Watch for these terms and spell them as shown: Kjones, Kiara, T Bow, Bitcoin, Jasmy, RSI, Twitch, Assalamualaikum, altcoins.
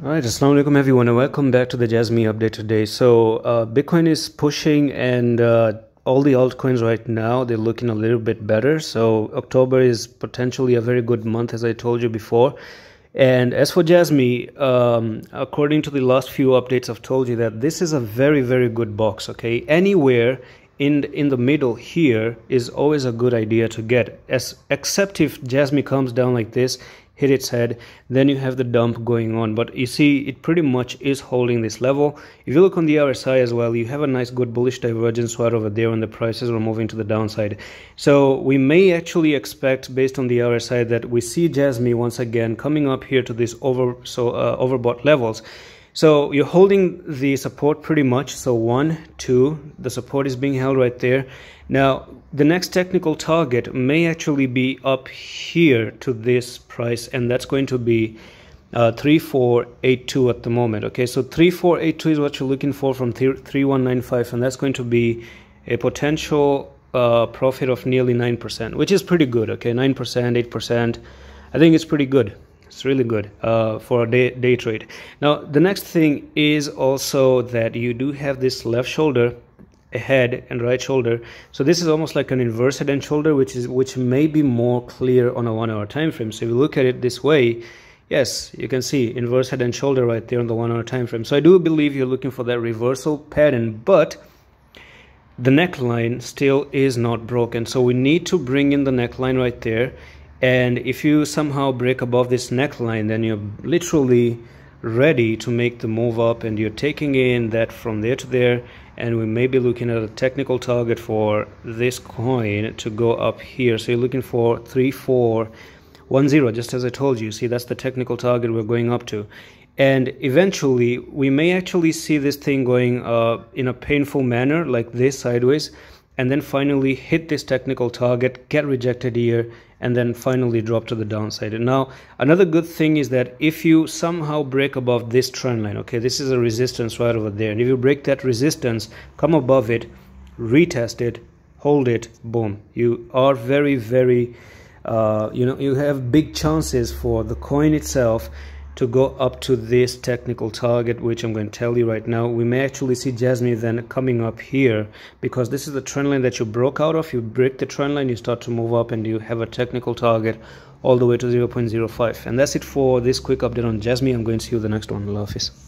Alright, Assalamualaikum everyone and welcome back to the Jasmy update today. So Bitcoin is pushing and all the altcoins right now, they're looking a little bit better. So October is potentially a very good month, as I told you before. And as for Jasmy, according to the last few updates, I've told you that this is a very, very good box, okay? Anywhere in the middle here is always a good idea to get, except if Jasmy comes down like this, hit its head, then you have the dump going on. But you see, it pretty much is holding this level. If you look on the RSI as well, you have a nice good bullish divergence right over there and the prices are moving to the downside. So we may actually expect, based on the RSI, that we see Jasmy once again coming up here to these overbought levels. So you're holding the support pretty much. So 1, 2, the support is being held right there. Now the next technical target may actually be up here to this price, and that's going to be 3482 at the moment. Okay, so 3482 is what you're looking for from 3195, and that's going to be a potential profit of nearly 9%, which is pretty good. Okay, 9%, 8%. I think it's pretty good. It's really good for a day trade. Now the next thing is also that you do have this left shoulder ahead and right shoulder, so this is almost like an inverse head and shoulder, which may be more clear on a 1 hour time frame. So if you look at it this way, yes, you can see inverse head and shoulder right there on the 1 hour time frame. So I do believe you're looking for that reversal pattern, but the neckline still is not broken, so we need to bring in the neckline right there. And if you somehow break above this neckline, then you're literally ready to make the move up, and you're taking in that from there to there, and we may be looking at a technical target for this coin to go up here. So you're looking for 3410, just as I told you. See, that's the technical target we're going up to. And eventually we may actually see this thing going in a painful manner like this sideways, and then finally hit this technical target, get rejected here, and then finally drop to the downside. And now another good thing is that if you somehow break above this trend line, okay, this is a resistance right over there, and if you break that resistance, come above it, retest it, hold it, boom, you are very, very you know, you have big chances for the coin itself to go up to this technical target, which I'm going to tell you right now. We may actually see Jasmy then coming up here, because this is the trend line that you broke out of. You break the trend line, you start to move up, and you have a technical target all the way to 0.05. And that's it for this quick update on Jasmy. I'm going to see you the next one. Allah Hafiz.